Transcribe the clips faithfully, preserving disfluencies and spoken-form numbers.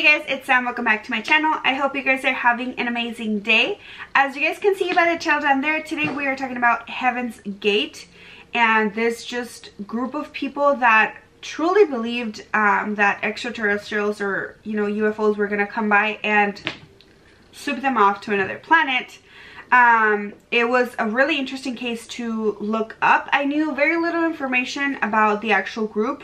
Hey guys, it's Sam. Welcome back to my channel. I hope you guys are having an amazing day. As you guys can see by the title down there, today we are talking about Heaven's Gate and this just group of people that truly believed um, that extraterrestrials or, you know, U F Os were going to come by and swoop them off to another planet. Um, it was a really interesting case to look up. I knew very little information about the actual group.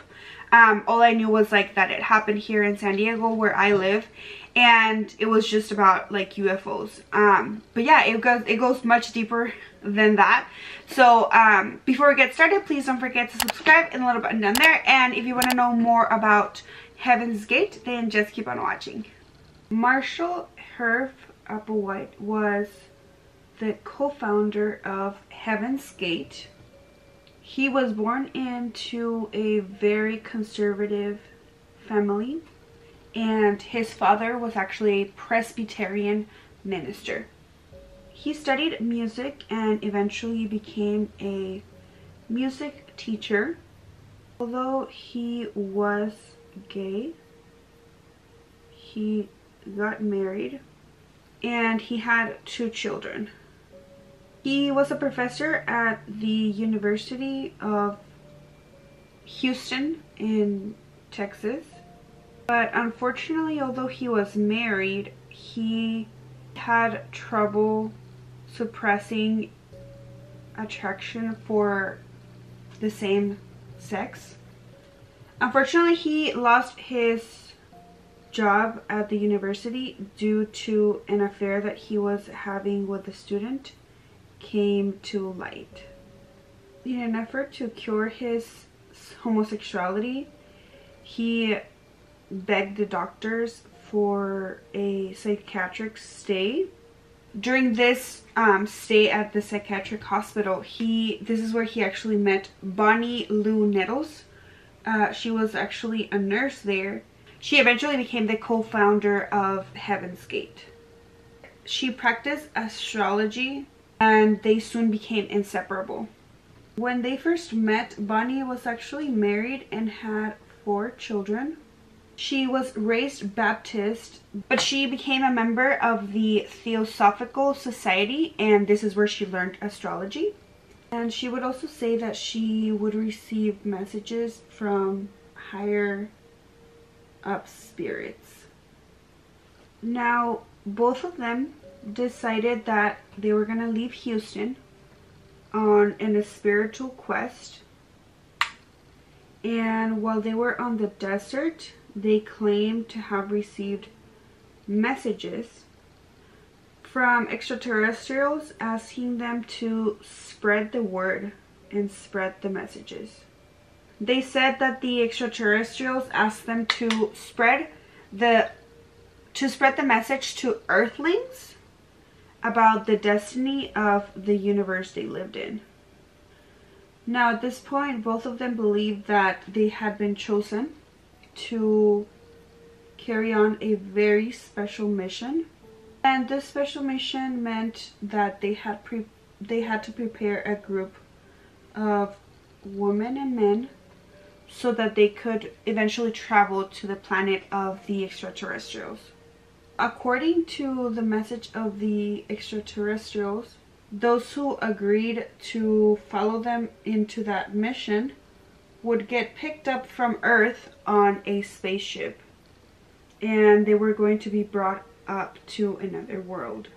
Um, all I knew was like that it happened here in San Diego where I live, and it was just about like U F Os. Um, but yeah, it goes, it goes much deeper than that. So um, before we get started, please don't forget to subscribe and the little button down there. And if you want to know more about Heaven's Gate, then just keep on watching. Marshall Herff Applewhite was the co-founder of Heaven's Gate. He was born into a very conservative family, and his father was actually a Presbyterian minister. He studied music and eventually became a music teacher. Although he was gay, he got married and he had two children. He was a professor at the University of Houston in Texas. But unfortunately, although he was married, he had trouble suppressing attraction for the same sex. Unfortunately, he lost his job at the university due to an affair that he was having with a student. Came to light. In an effort to cure his homosexuality, he begged the doctors for a psychiatric stay. During this um, stay at the psychiatric hospital, he this is where he actually met Bonnie Lou Nettles. Uh, she was actually a nurse there. She eventually became the co-founder of Heaven's Gate. She practiced astrology, and they soon became inseparable. When they first met, Bonnie was actually married and had four children. She was raised Baptist, but she became a member of the Theosophical Society, and this is where she learned astrology. And she would also say that she would receive messages from higher up spirits. Now, both of them decided that they were gonna leave Houston on in a spiritual quest, and while they were on the desert, they claimed to have received messages from extraterrestrials asking them to spread the word and spread the messages. They said that the extraterrestrials asked them to spread the to spread the message to earthlings about the destiny of the universe they lived in. Now at this point, both of them believed that they had been chosen to carry on a very special mission, and this special mission meant that they had pre they had to prepare a group of women and men so that they could eventually travel to the planet of the extraterrestrials. According to the message of the extraterrestrials, those who agreed to follow them into that mission would get picked up from Earth on a spaceship, and they were going to be brought up to another world.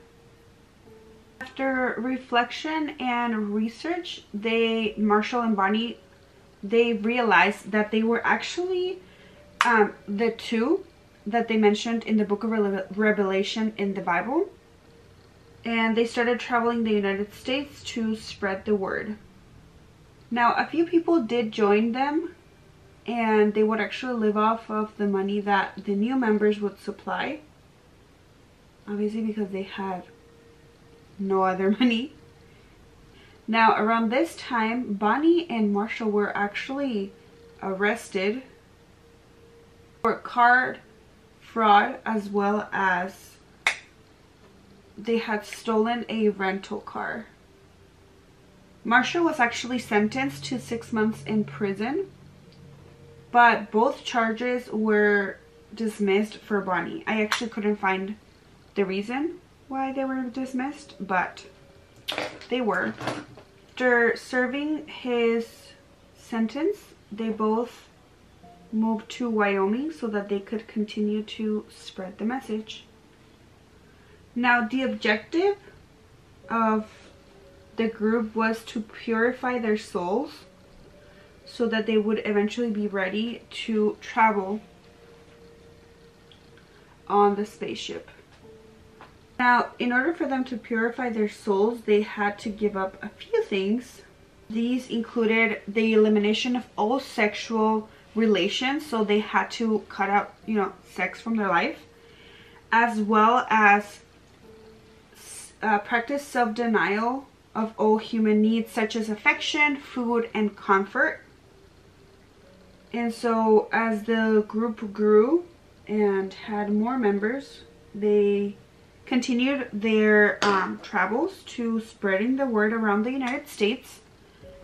After reflection and research, they, Marshall and Bonnie, they realized that they were actually um, the two that they mentioned in the book of Revelation in the Bible, and they started traveling the United States to spread the word. Now a few people did join them, and they would actually live off of the money that the new members would supply, obviously because they had no other money. Now around this time, Bonnie and Marshall were actually arrested for card fraud, as well as they had stolen a rental car. Marshall was actually sentenced to six months in prison, but both charges were dismissed for Bonnie. I actually couldn't find the reason why they were dismissed, but they were. After serving his sentence, they both moved to Wyoming so that they could continue to spread the message. Now, the objective of the group was to purify their souls so that they would eventually be ready to travel on the spaceship. Now, in order for them to purify their souls, they had to give up a few things. These included the elimination of all sexual relations, so they had to cut out, you know, sex from their life, as well as uh, practice self-denial of all human needs, such as affection, food, and comfort. And so, as the group grew and had more members, they continued their um, travels to spreading the word around the United States.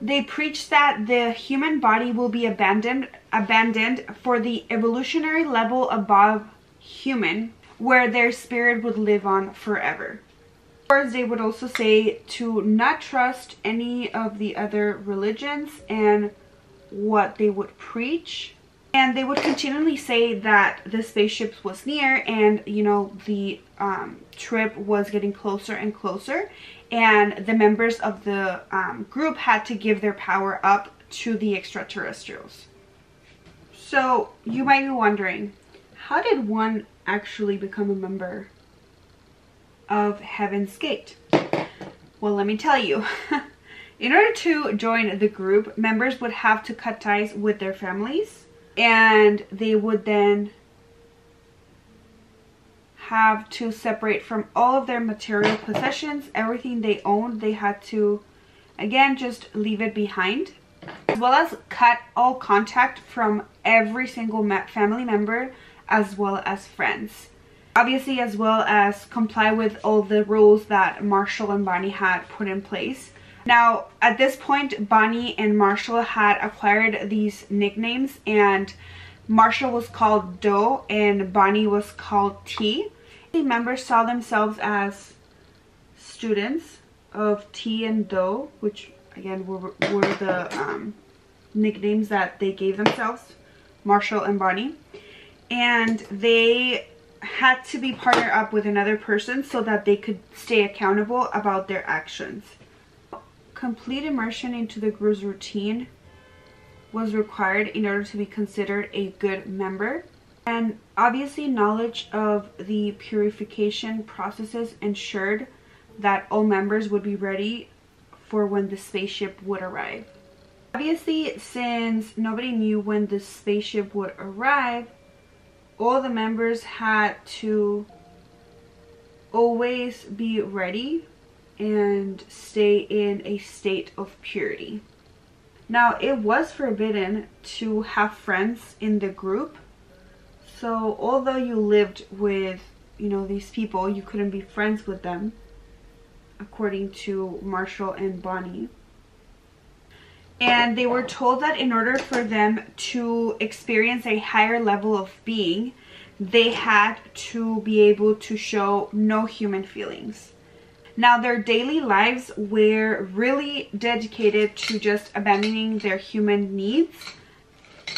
They preached that the human body will be abandoned, abandoned for the evolutionary level above human, where their spirit would live on forever. Of course, they would also say to not trust any of the other religions and what they would preach. And they would continually say that the spaceship was near, and, you know, the um, trip was getting closer and closer. And the members of the um, group had to give their power up to the extraterrestrials. So, you might be wondering, how did one actually become a member of Heaven's Gate? Well, let me tell you. In order to join the group, members would have to cut ties with their families. And they would then have to separate from all of their material possessions. Everything they owned, they had to, again, just leave it behind. As well as cut all contact from every single family member, as well as friends. Obviously, as well as comply with all the rules that Marshall and Bonnie had put in place. Now, at this point, Bonnie and Marshall had acquired these nicknames, and Marshall was called Doe and Bonnie was called T. The members saw themselves as students of T and Doe, which, again, were, were the um, nicknames that they gave themselves, Marshall and Bonnie. And they had to be partnered up with another person so that they could stay accountable about their actions. Complete immersion into the group's routine was required in order to be considered a good member, and obviously knowledge of the purification processes ensured that all members would be ready for when the spaceship would arrive. Obviously, since nobody knew when the spaceship would arrive, all the members had to always be ready and stay in a state of purity. Now, it was forbidden to have friends in the group, so although you lived with, you know, these people, you couldn't be friends with them, according to Marshall and Bonnie. And they were told that in order for them to experience a higher level of being, they had to be able to show no human feelings. Now, their daily lives were really dedicated to just abandoning their human needs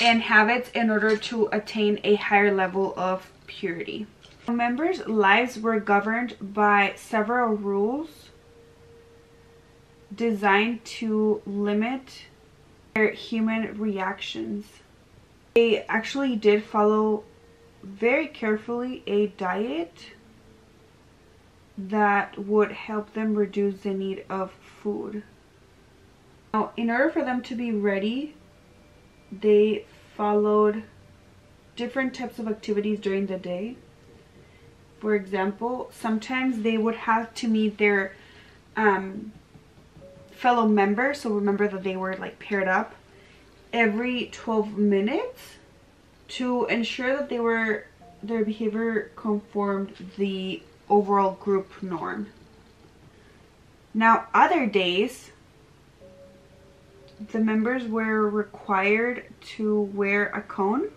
and habits in order to attain a higher level of purity. Members' lives were governed by several rules designed to limit their human reactions. They actually did follow very carefully a diet that would help them reduce the need of food. Now, in order for them to be ready, they followed different types of activities during the day. For example, sometimes they would have to meet their um, fellow members, so remember that they were like paired up, every twelve minutes to ensure that they were their behavior conformed the overall group norm. Now, other days, the members were required to wear a cone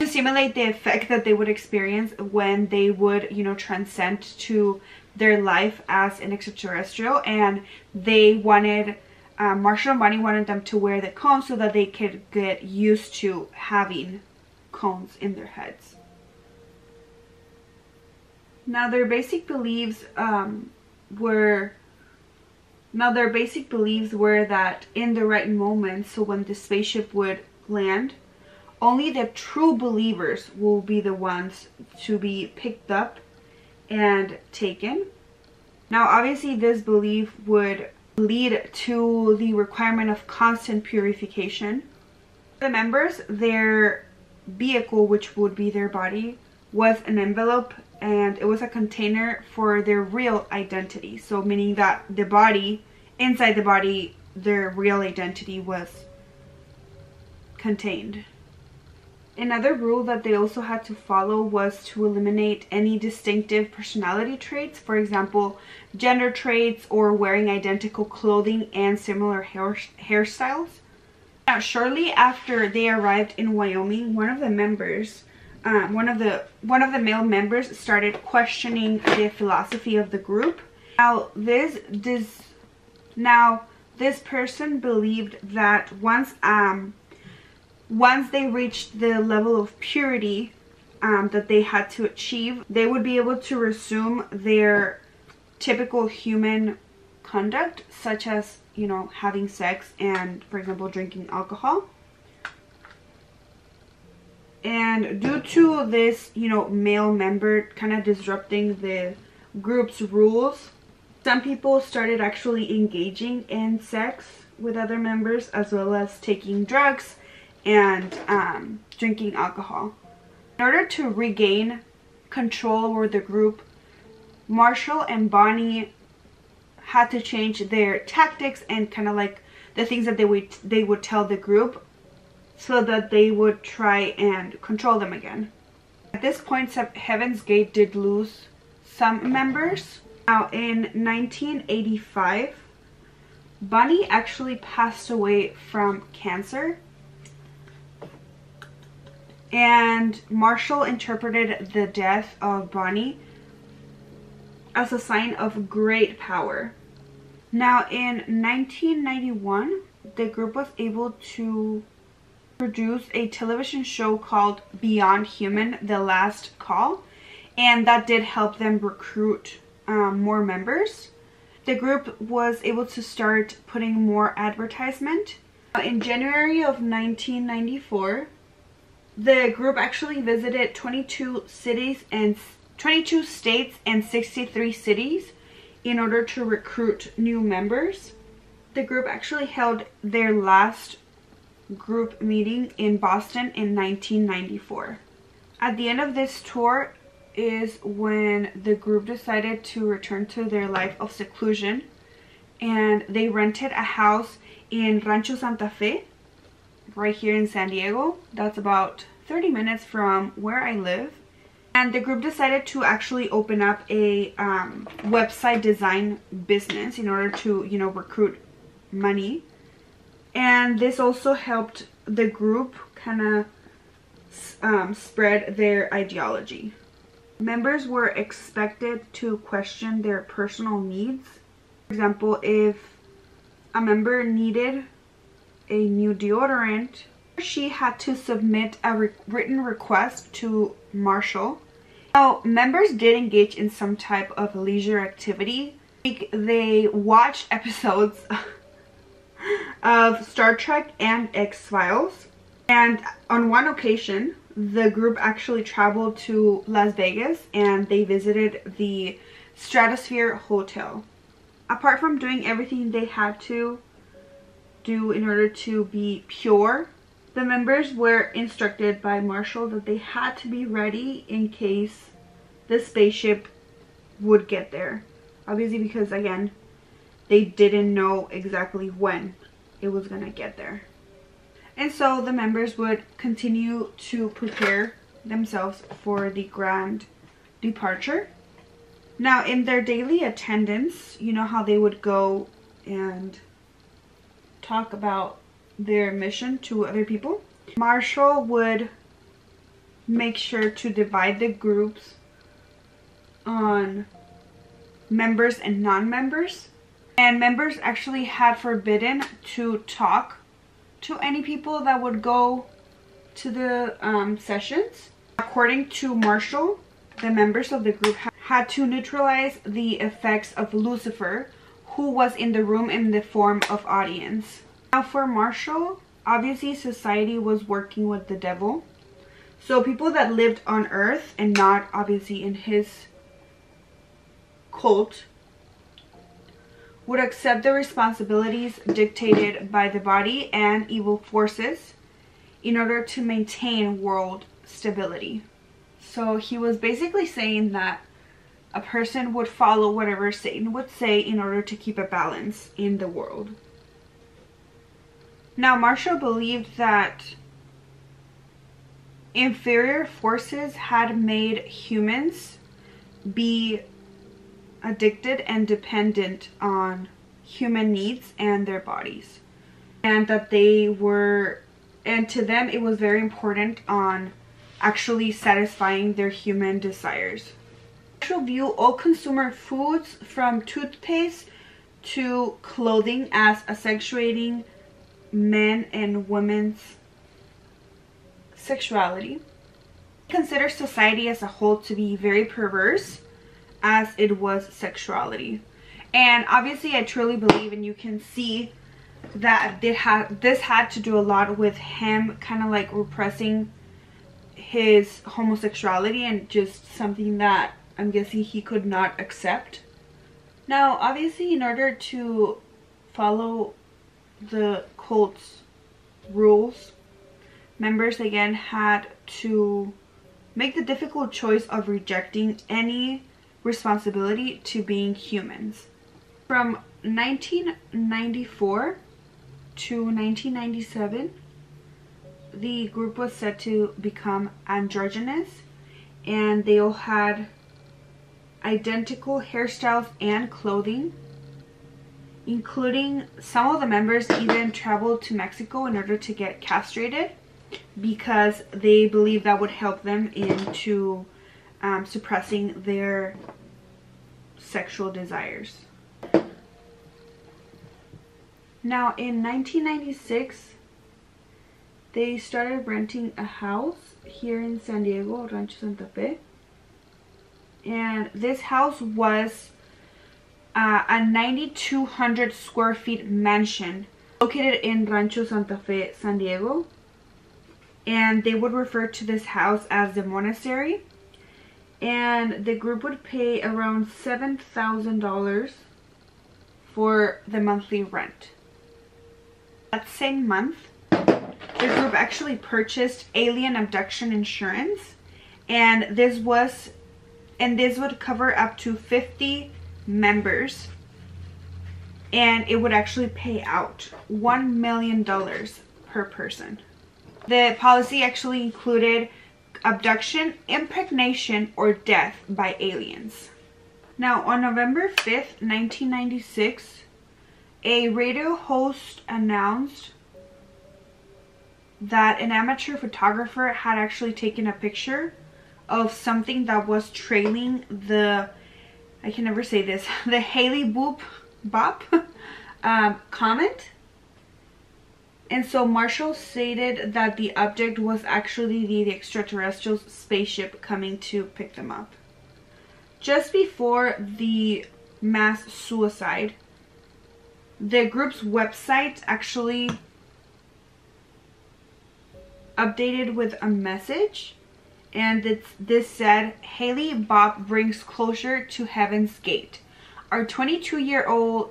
to simulate the effect that they would experience when they would, you know, transcend to their life as an extraterrestrial. And they wanted, uh, Marshall and Bonnie wanted them to wear the cones so that they could get used to having cones in their heads. Now their basic beliefs um, were now their basic beliefs were that in the right moment, so when the spaceship would land, only the true believers will be the ones to be picked up and taken. Now obviously this belief would lead to the requirement of constant purification. The members, their vehicle, which would be their body, was an envelope, and it was a container for their real identity. So meaning that the body, inside the body, their real identity was contained. Another rule that they also had to follow was to eliminate any distinctive personality traits, for example, gender traits or wearing identical clothing and similar hair hairstyles. Now, shortly after they arrived in Wyoming, one of the members, um, one of the one of the male members, started questioning the philosophy of the group. Now, this this now this person believed that once um. Once they reached the level of purity um, that they had to achieve, they would be able to resume their typical human conduct, such as, you know, having sex and, for example, drinking alcohol. And due to this, you know, male member kind of disrupting the group's rules, some people started actually engaging in sex with other members, as well as taking drugs and um, drinking alcohol. In order to regain control over the group, Marshall and Bonnie had to change their tactics and kind of like the things that they would they would tell the group, so that they would try and control them again. At this point, Heaven's Gate did lose some members. Now, in nineteen eighty-five, Bonnie actually passed away from cancer, and Marshall interpreted the death of Bonnie as a sign of great power. Now in nineteen ninety-one, the group was able to produce a television show called Beyond Human: The Last Call, and that did help them recruit um, more members. The group was able to start putting more advertisement. In January of nineteen ninety-four, the group actually visited twenty-two cities and twenty-two states and sixty-three cities in order to recruit new members. The group actually held their last group meeting in Boston in nineteen ninety-four. At the end of this tour is when the group decided to return to their life of seclusion, and they rented a house in Rancho Santa Fe, right here in San Diego. That's about thirty minutes from where I live. And the group decided to actually open up a um, website design business in order to, you know, recruit money. And this also helped the group kind of um, spread their ideology. Members were expected to question their personal needs. For example, if a member needed a new deodorant, she had to submit a re written request to Marshall. Now, members did engage in some type of leisure activity. Like, they watched episodes of Star Trek and X-Files, and on one occasion the group actually traveled to Las Vegas and they visited the Stratosphere Hotel. Apart from doing everything they had to do in order to be pure, the members were instructed by Marshall that they had to be ready in case the spaceship would get there, obviously, because again they didn't know exactly when it was gonna get there. And so the members would continue to prepare themselves for the grand departure. Now in their daily attendance, you know how they would go and talk about their mission to other people. Marshall would make sure to divide the groups on members and non-members. And members actually had forbidden to talk to any people that would go to the um, sessions. According to Marshall, the members of the group had to neutralize the effects of Lucifer, who was in the room in the form of audience. Now for Marshall, obviously society was working with the devil. So people that lived on earth and not obviously in his cult would accept the responsibilities dictated by the body and evil forces in order to maintain world stability. So he was basically saying that a person would follow whatever Satan would say in order to keep a balance in the world. Now, Marshall believed that inferior forces had made humans be addicted and dependent on human needs and their bodies, and that they were, and to them it was very important on actually satisfying their human desires. Marshall viewed all consumer foods from toothpaste to clothing as accentuating men and women's sexuality. He considers society as a whole to be very perverse as it was sexuality. And obviously I truly believe, and you can see that it had, this had to do a lot with him kind of like repressing his homosexuality, and just something that I'm guessing he could not accept. Now obviously, in order to follow the cult's rules, members again had to make the difficult choice of rejecting any responsibility to being humans. From nineteen ninety-four to nineteen ninety-seven, the group was said to become androgynous, and they all had identical hairstyles and clothing, including some of the members even traveled to Mexico in order to get castrated, because they believed that would help them into um, suppressing their sexual desires. Now in nineteen ninety-six, they started renting a house here in San Diego, Rancho Santa Fe. And this house was uh, a nine thousand two hundred square feet mansion located in Rancho Santa Fe, San Diego. And they would refer to this house as the monastery. And the group would pay around seven thousand dollars for the monthly rent. That same month, the group actually purchased alien abduction insurance, and this was and this would cover up to fifty members, and it would actually pay out one million dollars per person. The policy actually included abduction, impregnation, or death by aliens. Now on November fifth nineteen ninety-six, a radio host announced that an amateur photographer had actually taken a picture of something that was trailing the, I can never say this, the Hale-Bopp um, comet. And so Marshall stated that the object was actually the, the extraterrestrial's spaceship coming to pick them up. Just before the mass suicide, the group's website actually updated with a message, and it's, this said, Hale-Bopp brings closure to Heaven's Gate. Our twenty-two year old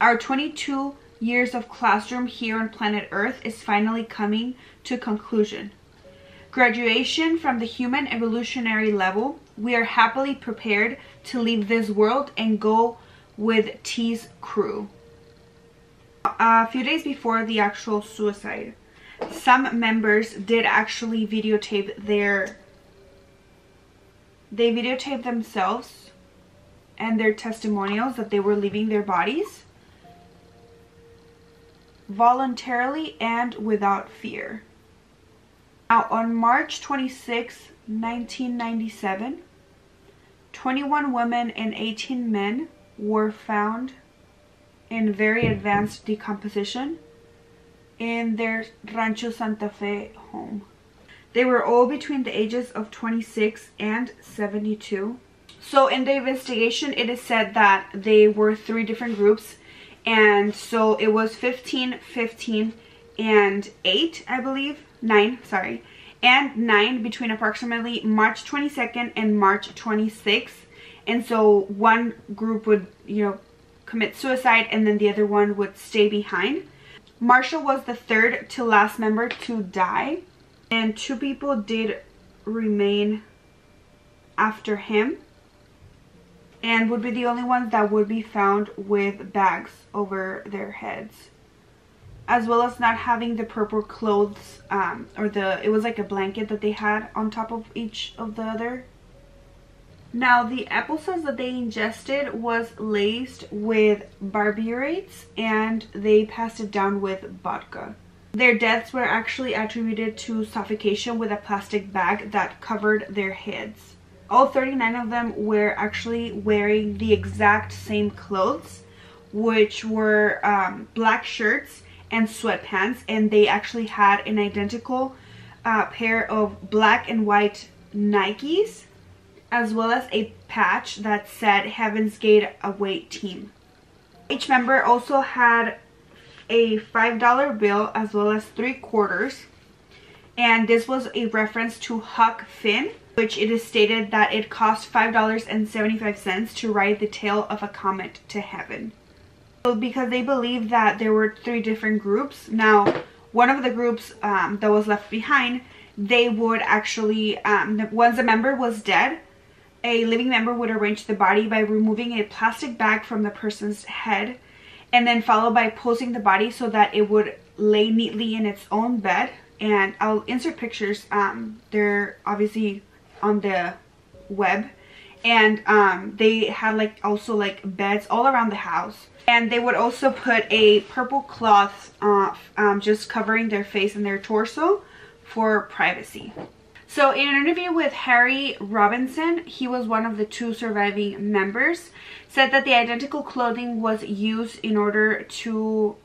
our twenty-two years of classroom here on planet Earth is finally coming to conclusion. Graduation from the human evolutionary level, we are happily prepared to leave this world and go with T's crew. A few days before the actual suicide, some members did actually videotape their they videotaped themselves and their testimonials that they were leaving their bodies voluntarily and without fear. Out on March twenty-sixth, nineteen ninety-seven, twenty-one women and eighteen men were found in very advanced decomposition in their Rancho Santa Fe home. They were all between the ages of twenty-six and seventy-two. So in the investigation, it is said that they were three different groups, and so it was fifteen, fifteen, and eight, I believe, nine, sorry, and nine between approximately March twenty-second and March twenty-sixth. And so one group would, you know, commit suicide, and then the other one would stay behind. Marshall was the third to last member to die, and two people did remain after him and would be the only ones that would be found with bags over their heads, as well as not having the purple clothes, um, or the, it was like a blanket that they had on top of each of the other. Now, the applesauce that they ingested was laced with barbiturates, and they passed it down with vodka. Their deaths were actually attributed to suffocation with a plastic bag that covered their heads. All thirty-nine of them were actually wearing the exact same clothes, which were um, black shirts and sweatpants, and they actually had an identical uh, pair of black and white Nikes, as well as a patch that said Heaven's Gate Away Team. Each member also had a five dollar bill as well as three quarters, and this was a reference to Huck Finn, which it is stated that it cost five dollars and seventy-five cents to ride the tail of a comet to heaven. So because they believed that there were three different groups, now one of the groups um, that was left behind, they would actually, um, once a member was dead, a living member would arrange the body by removing a plastic bag from the person's head, and then followed by posing the body so that it would lay neatly in its own bed. And I'll insert pictures. Um, they're obviously on the web. And um, they had like also like beds all around the house. And they would also put a purple cloth uh, um, just covering their face and their torso for privacy. So in an interview with Harry Robinson, he was one of the two surviving members, said that the identical clothing was used in order to,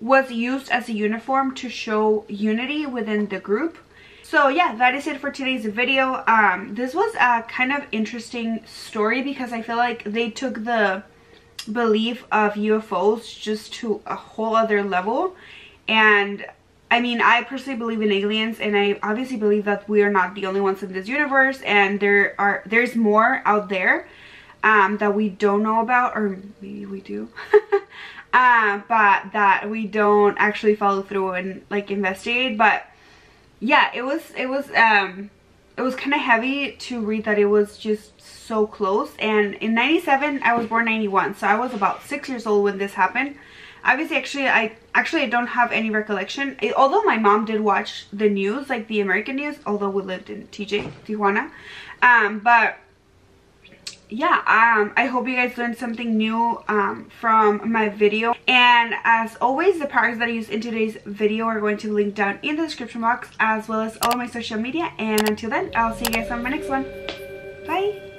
was used as a uniform to show unity within the group. So yeah, that is it for today's video. Um, this was a kind of interesting story because I feel like they took the belief of U F Os just to a whole other level. And I mean, I personally believe in aliens, and I obviously believe that we are not the only ones in this universe, and there are there's more out there um, that we don't know about, or maybe we do, uh, but that we don't actually follow through and like investigate. But yeah, it was it was um, it was kind of heavy to read that it was just so close. And in ninety-seven, I was born ninety-one, so I was about six years old when this happened. Obviously, actually, I actually I don't have any recollection. It, although my mom did watch the news, like the American news, although we lived in T J, Tijuana. Um, but yeah, um, I hope you guys learned something new um, from my video. And as always, the products that I used in today's video are going to link down in the description box, as well as all my social media. And until then, I'll see you guys on my next one. Bye.